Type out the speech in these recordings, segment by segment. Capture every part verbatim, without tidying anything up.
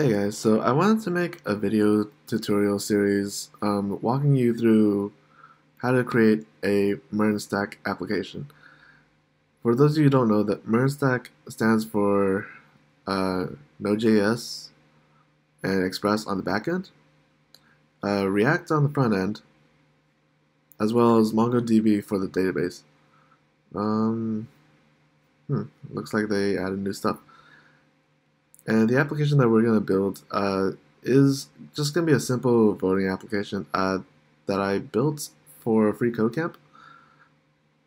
Hey guys, so I wanted to make a video tutorial series um, walking you through how to create a MERN stack application. For those of you who don't know, that MERN stack stands for uh, Node.js and Express on the back end, uh, React on the front end, as well as MongoDB for the database. Um, hmm, looks like they added new stuff. And the application that we're going to build uh, is just going to be a simple voting application uh, that I built for Free Code Camp.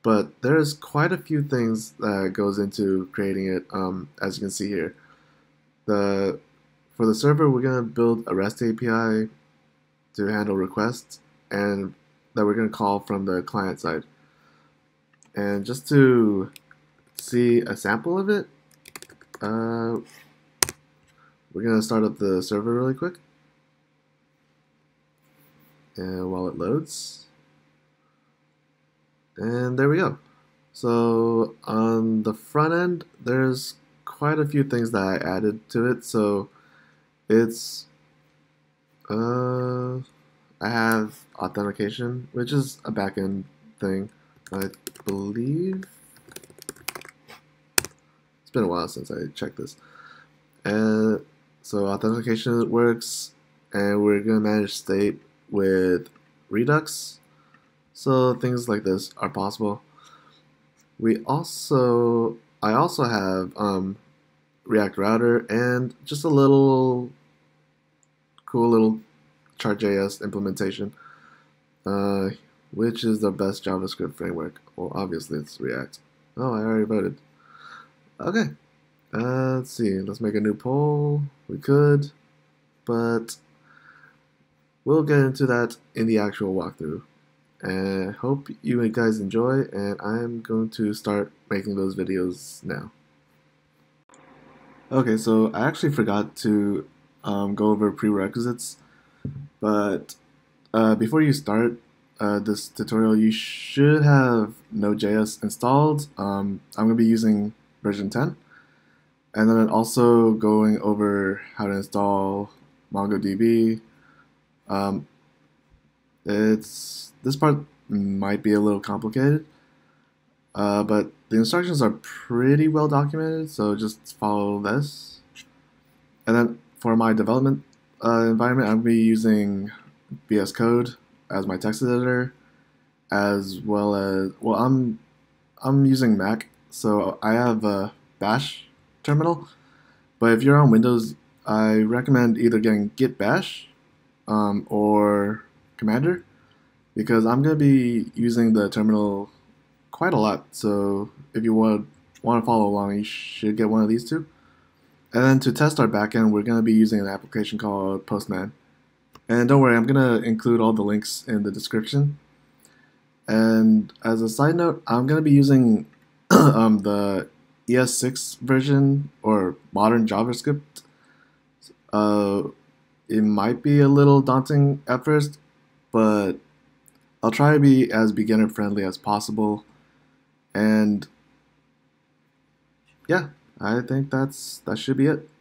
But there's quite a few things that goes into creating it, um, as you can see here. The, for the server, we're going to build a REST A P I to handle requests, and that we're going to call from the client side. And just to see a sample of it, uh, we're going to start up the server really quick, and while it loads, and there we go. So on the front end, there's quite a few things that I added to it. So it's uh, I have authentication, which is a backend thing, I believe. It's been a while since I checked this. And so authentication works, and we're going to manage state with Redux, so things like this are possible. We also, I also have um, React Router and just a little cool little chart dot J S implementation, uh, which is the best JavaScript framework. Well, obviously it's React. Oh, I already voted. Okay. Uh, let's see, let's make a new poll. We could, but we'll get into that in the actual walkthrough. And I hope you guys enjoy, and I'm going to start making those videos now. Okay, so I actually forgot to um, go over prerequisites, but uh, before you start uh, this tutorial, you should have Node.js installed. Um, I'm going to be using version ten. And then also going over how to install MongoDB. Um, it's this part might be a little complicated, uh, but the instructions are pretty well documented, so just follow this. And then for my development uh, environment, I'll be using V S Code as my text editor, as well as well. I'm I'm using Mac, so I have uh, Bash terminal, but if you're on Windows, I recommend either getting Git Bash um, or Commander, because I'm going to be using the terminal quite a lot, so if you want want to follow along, you should get one of these two. And then to test our backend, we're going to be using an application called Postman. And don't worry, I'm going to include all the links in the description. And as a side note, I'm going to be using um, the E S six version or modern JavaScript. Uh, it might be a little daunting at first, but I'll try to be as beginner friendly as possible. And yeah, I think that's that should be it.